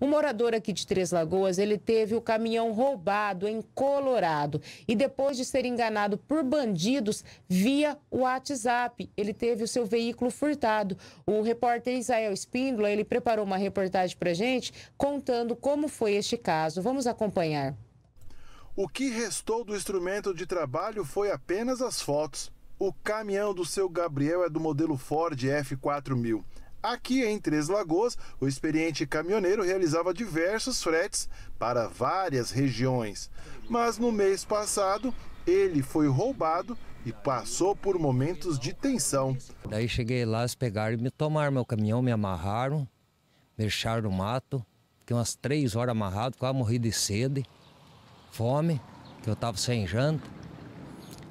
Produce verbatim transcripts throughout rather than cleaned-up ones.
Um morador aqui de Três Lagoas, ele teve o caminhão roubado em Colorado e depois de ser enganado por bandidos via WhatsApp, ele teve o seu veículo furtado. O repórter Isael Espíndola, ele preparou uma reportagem para a gente contando como foi este caso. Vamos acompanhar. O que restou do instrumento de trabalho foi apenas as fotos. O caminhão do seu Gabriel é do modelo Ford F quatro mil. Aqui em Três Lagoas, o experiente caminhoneiro realizava diversos fretes para várias regiões. Mas no mês passado, ele foi roubado e passou por momentos de tensão. Daí cheguei lá, eles pegaram e me tomaram meu caminhão, me amarraram, me deixaram no mato. Fiquei umas três horas amarrado, quase morri de sede, fome, que eu estava sem janta.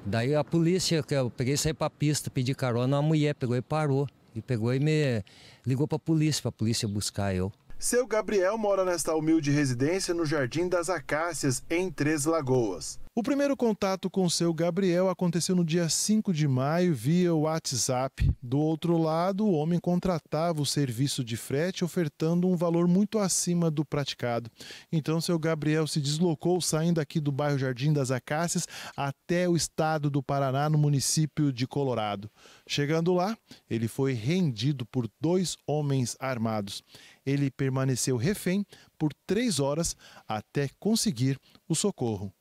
Daí a polícia, que eu peguei e saí para a pista, pedi carona, uma mulher pegou e parou. E pegou e me ligou para a polícia, para a polícia buscar eu. Seu Gabriel mora nesta humilde residência no Jardim das Acácias, em Três Lagoas. O primeiro contato com o seu Gabriel aconteceu no dia cinco de maio via WhatsApp. Do outro lado, o homem contratava o serviço de frete ofertando um valor muito acima do praticado. Então, seu Gabriel se deslocou saindo aqui do bairro Jardim das Acácias até o estado do Paraná, no município de Colorado. Chegando lá, ele foi rendido por dois homens armados. Ele permaneceu refém por três horas até conseguir o socorro.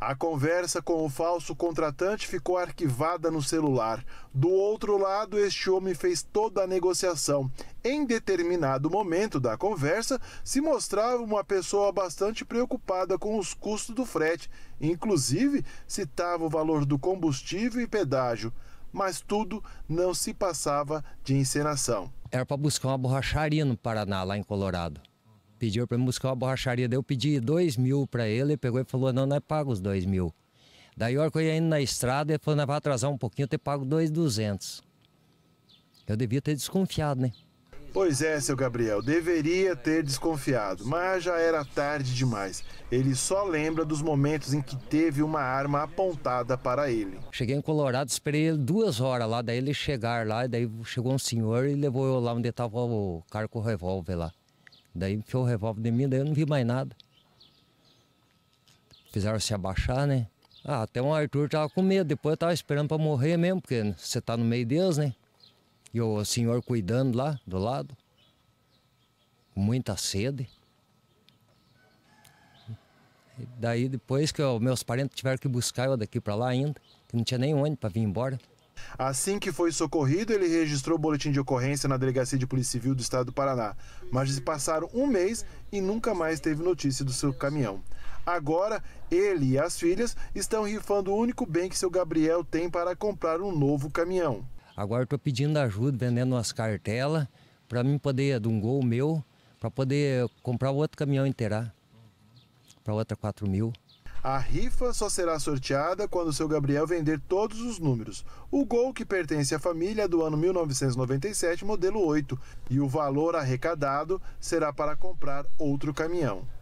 A conversa com o falso contratante ficou arquivada no celular. Do outro lado, este homem fez toda a negociação. Em determinado momento da conversa, se mostrava uma pessoa bastante preocupada com os custos do frete. Inclusive, citava o valor do combustível e pedágio. Mas tudo não se passava de encenação. Era para buscar uma borracharia no Paraná, lá em Colorado. Pediu para me buscar uma borracharia, daí eu pedi dois mil para ele, ele pegou e falou, não, não é pago os dois mil. Daí a hora que eu ia indo na estrada, ele falou, não, vai atrasar um pouquinho, eu ter pago dois duzentos. Eu devia ter desconfiado, né? Pois é, seu Gabriel, deveria ter desconfiado, mas já era tarde demais. Ele só lembra dos momentos em que teve uma arma apontada para ele. Cheguei em Colorado, esperei ele duas horas lá, daí ele chegar lá, daí chegou um senhor e levou eu lá onde estava o cara com o revólver lá. Daí enfiou o revólver de mim, daí eu não vi mais nada. Fizeram se abaixar, né? Ah, até um Arthur tava com medo, depois eu tava esperando para morrer mesmo, porque você tá no meio deles, né? E o senhor cuidando lá, do lado. Muita sede. E daí depois que eu, meus parentes tiveram que buscar eu daqui para lá ainda, que não tinha nem onde para vir embora. Assim que foi socorrido, ele registrou o boletim de ocorrência na Delegacia de Polícia Civil do Estado do Paraná. Mas passaram um mês e nunca mais teve notícia do seu caminhão. Agora, ele e as filhas estão rifando o único bem que seu Gabriel tem para comprar um novo caminhão. Agora estou pedindo ajuda, vendendo umas cartelas, para mim poder, de um gol meu, para poder comprar outro caminhão inteirar, para outra quatro mil. A rifa só será sorteada quando o seu Gabriel vender todos os números. O Gol, que pertence à família, é do ano mil novecentos e noventa e sete, modelo oito, e o valor arrecadado será para comprar outro caminhão.